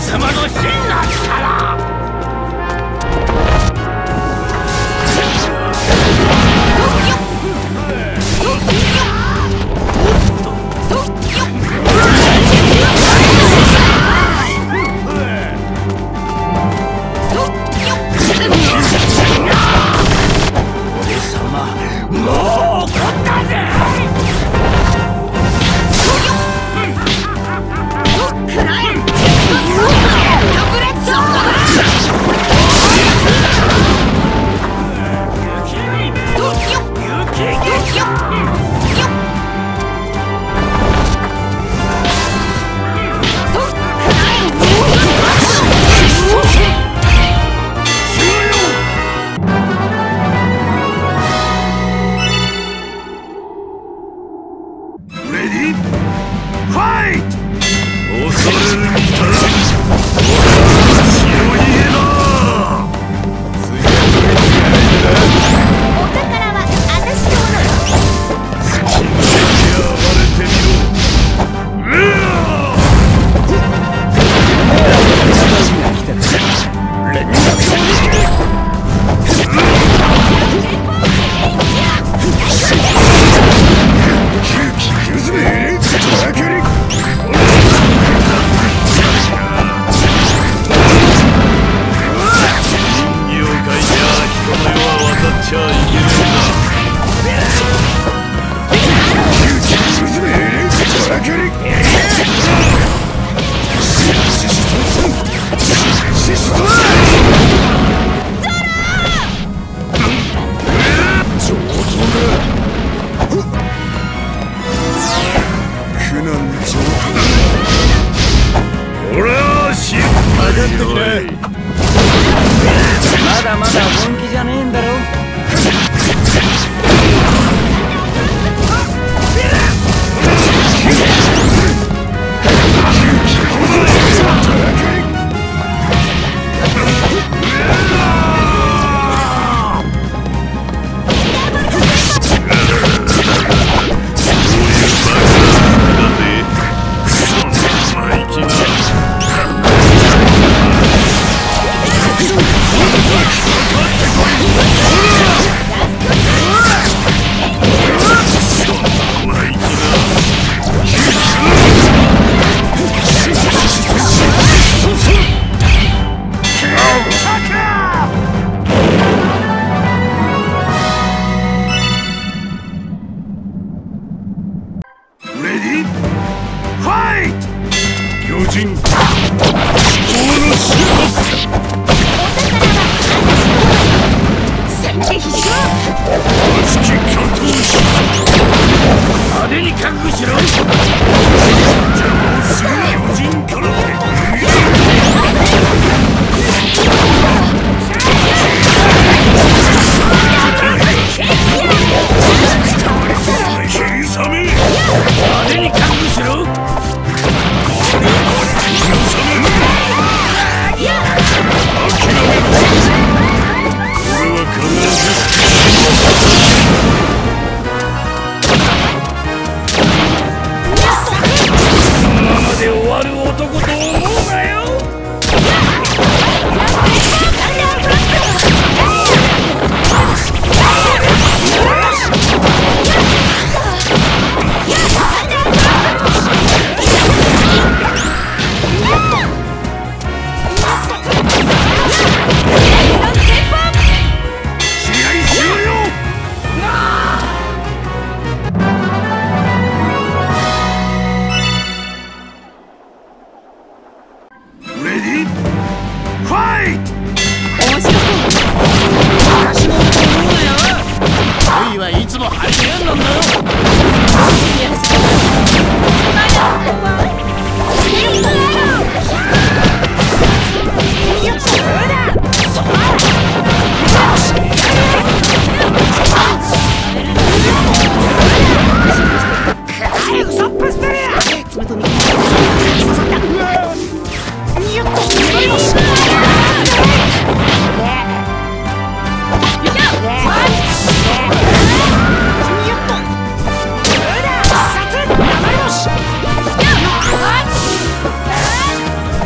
神様の真の力。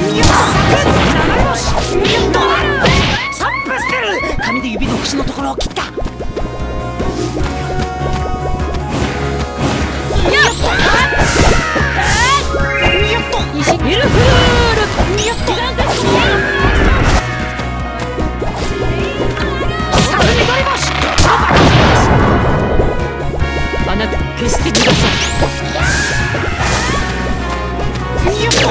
よし金銀刀だ。サップステル。紙で指の節のところを切った。やった。ニヤッと。石エルフール。ニヤッと。さすが緑星。あなた決して逃がさない。ニヤッと。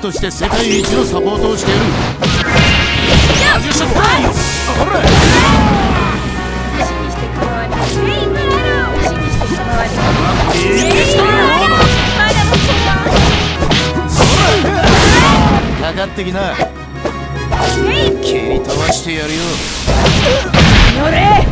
として世界一のサポートをしている。かかってきな。蹴り飛ばしてやるよ。乗れ。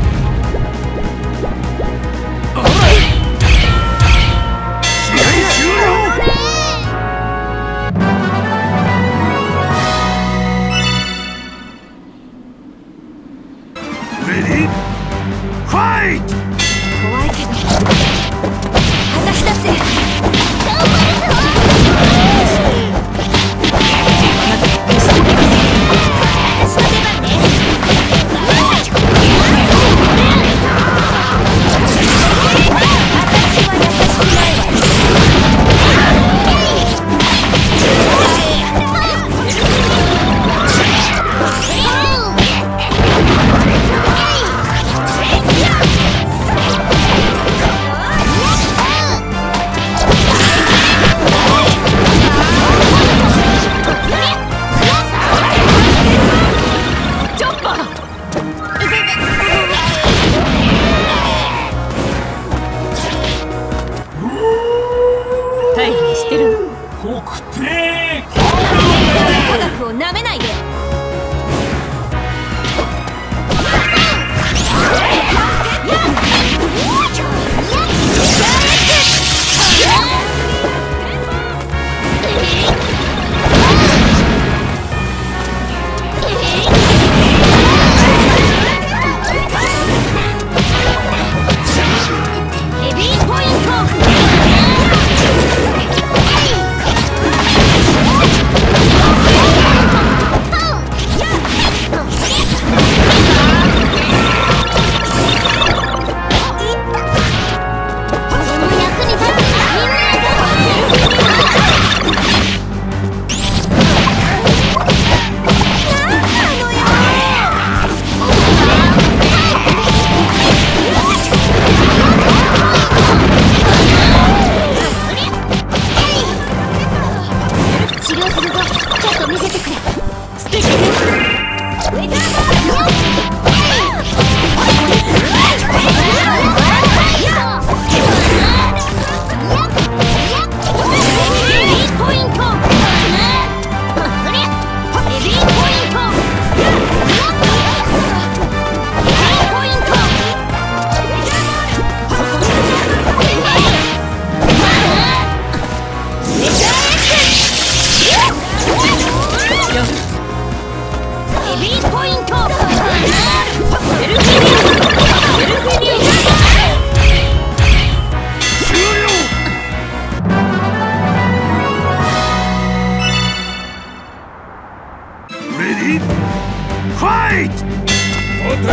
私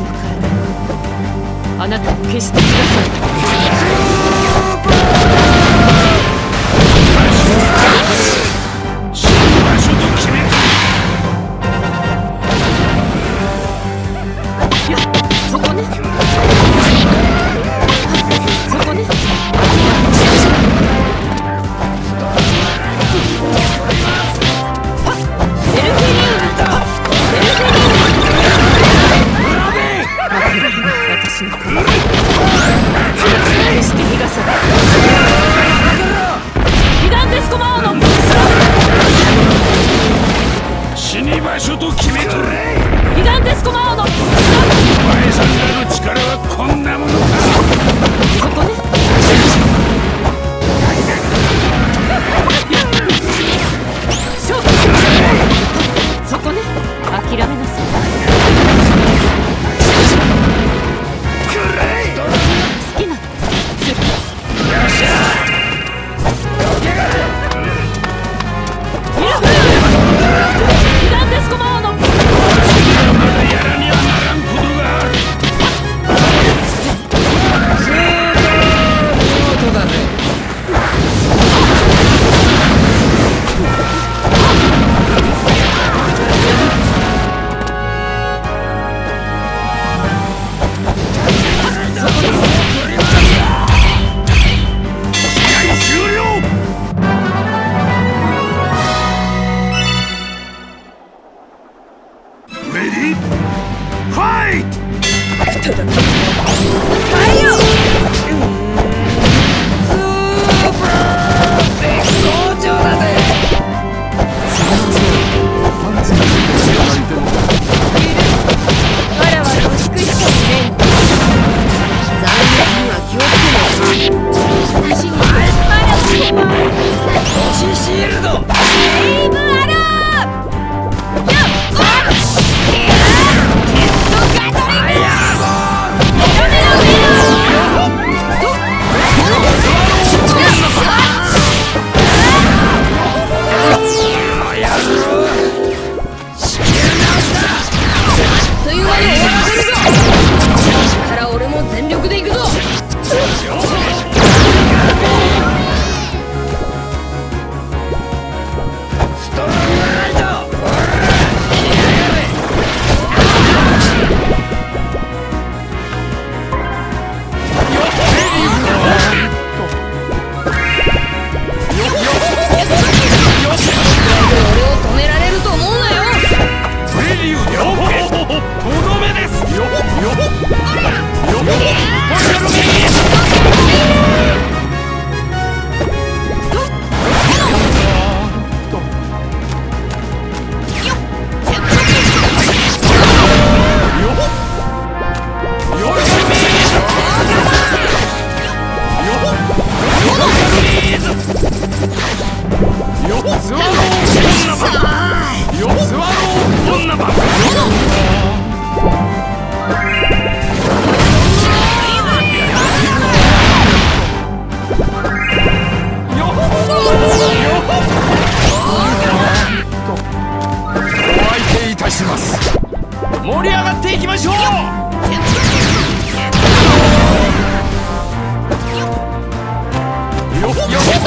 の体をあなたを消してください。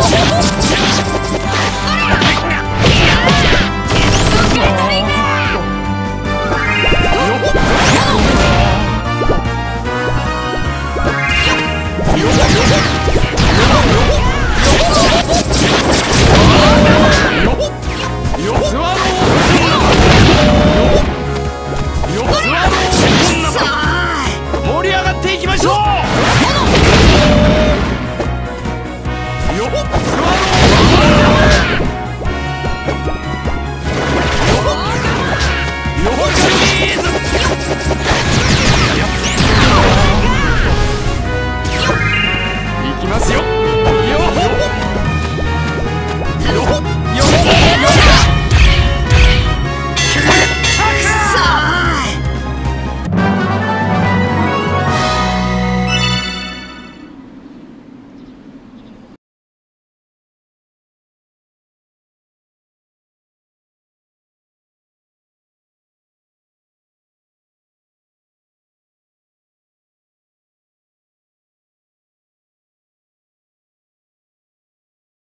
よっ